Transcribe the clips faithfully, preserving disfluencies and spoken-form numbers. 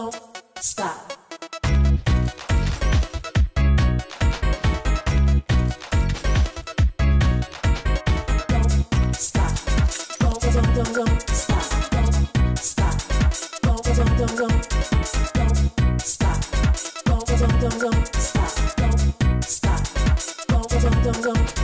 don't stop. Don't stop. Don't don't don't don't stop. Don't stop. Don't don't don't don't stop. Don't don't don't don't stop. Don't stop. Don't don't don't don't.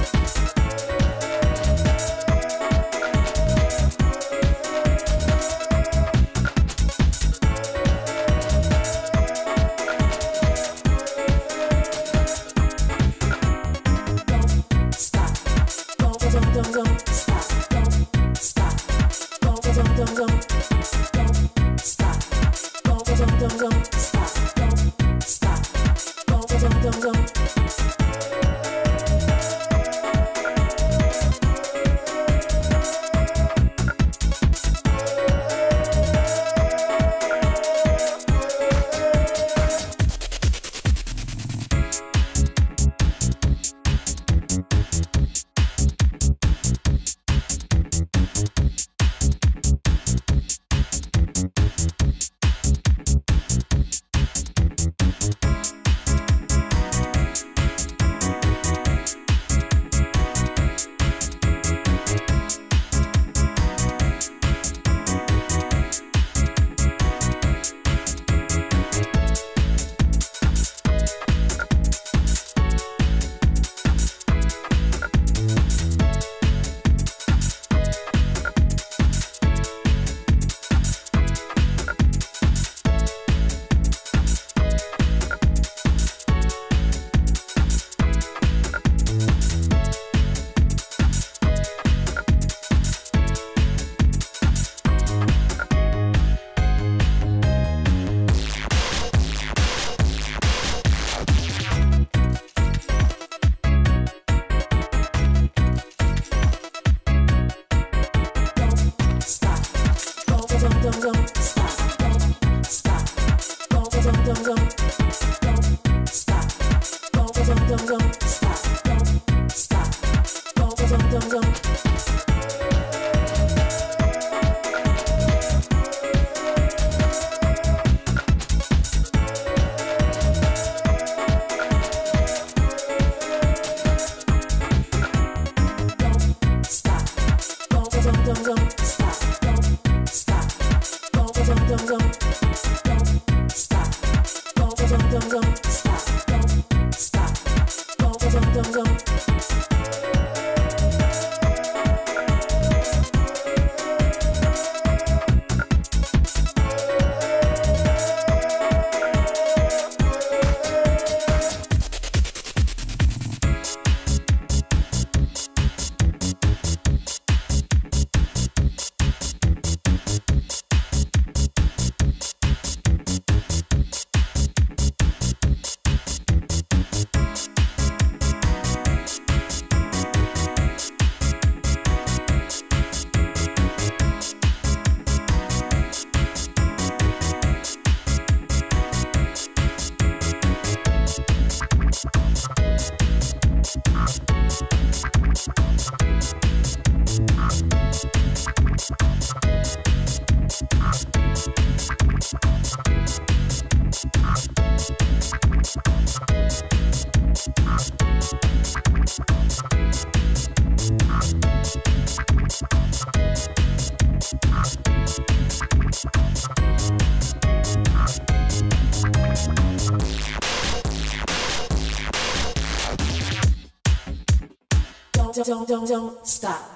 Don't, don't, don't stop.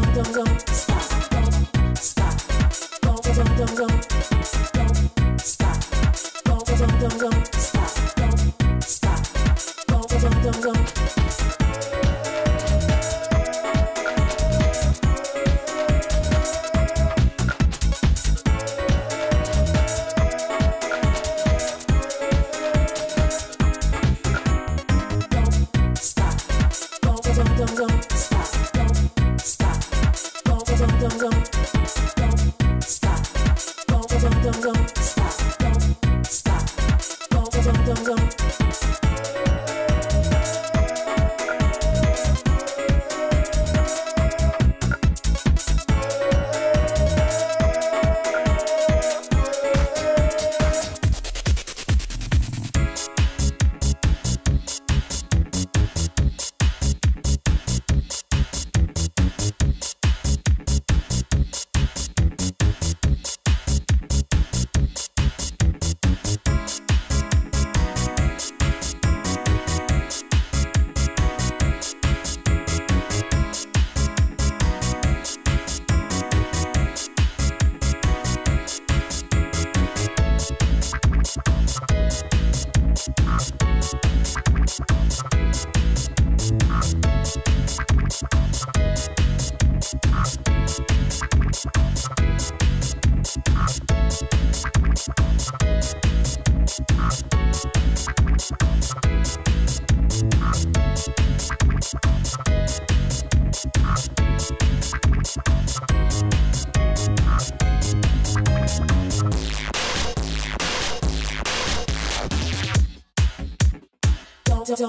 Don't, don't, don't stop. Don't stop. Don't,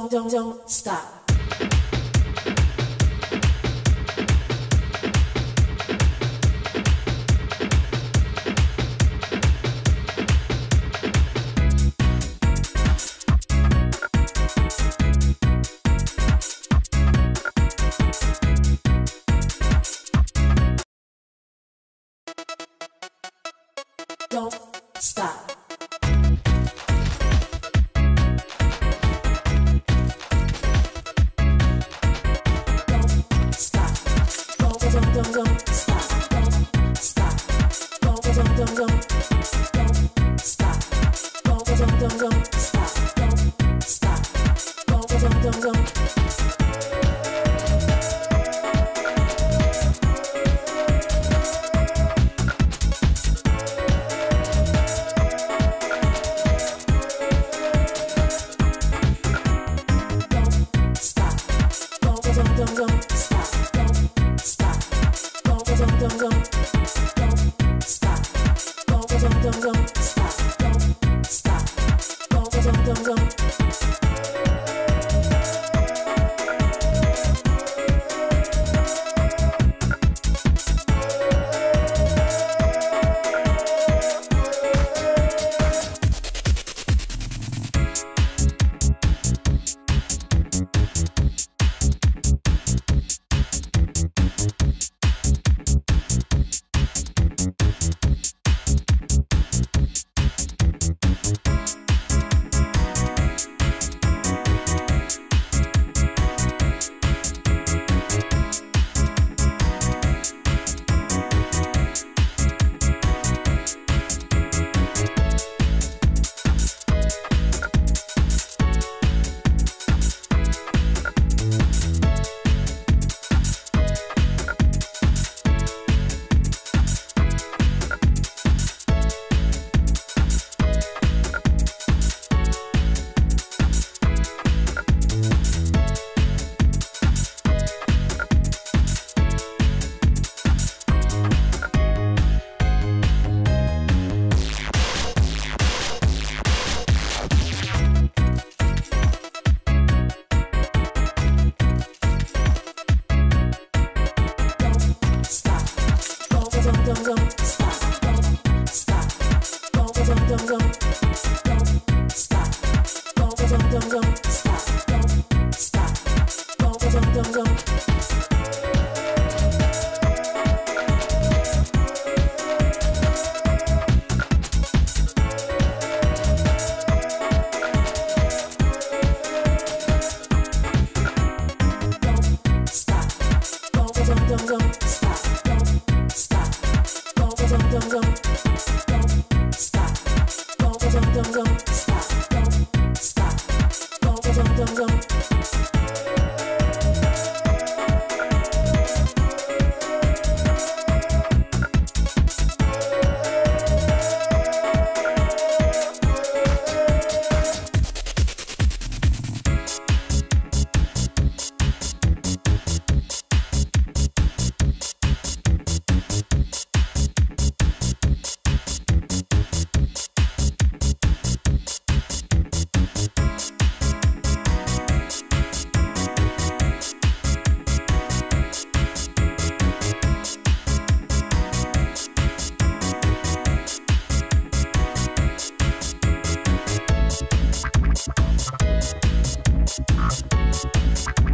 don't, don't stop, don't stop, don't,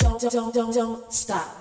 Don't, don't, don't, don't stop.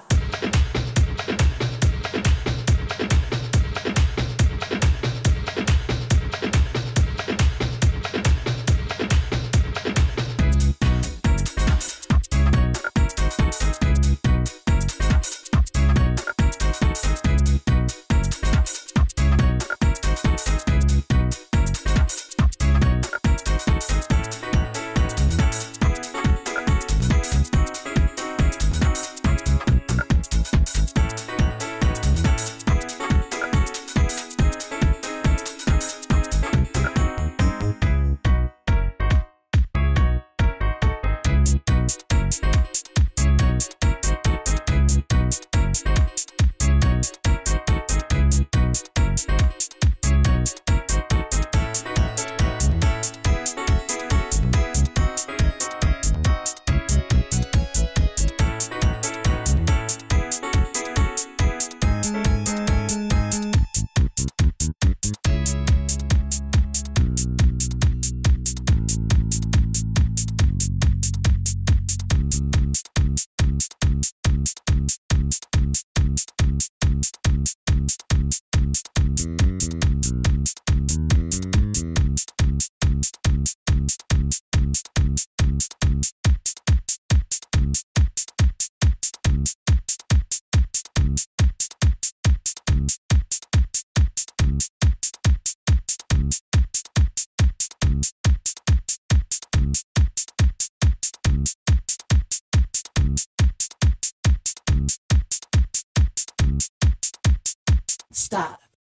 Stop.